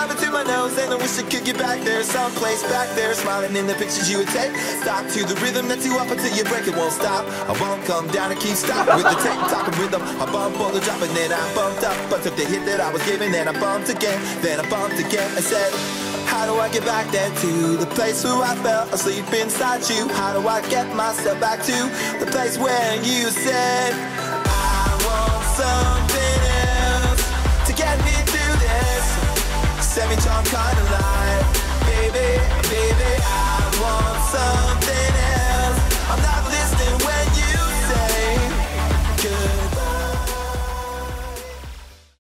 stabbing through my nose, and I wish I could get back there, someplace back there, smiling in the pictures you would take. Stock to the rhythm that's you up until you break. It won't stop, I won't come down and keep stop with the tick-tock rhythm. I bump all the drop and then I bumped up, but took the hit that I was giving, and I bumped again, then I bumped again. I said, how do I get back there to the place where I fell asleep inside you? How do I get myself back to the place where you said I want something?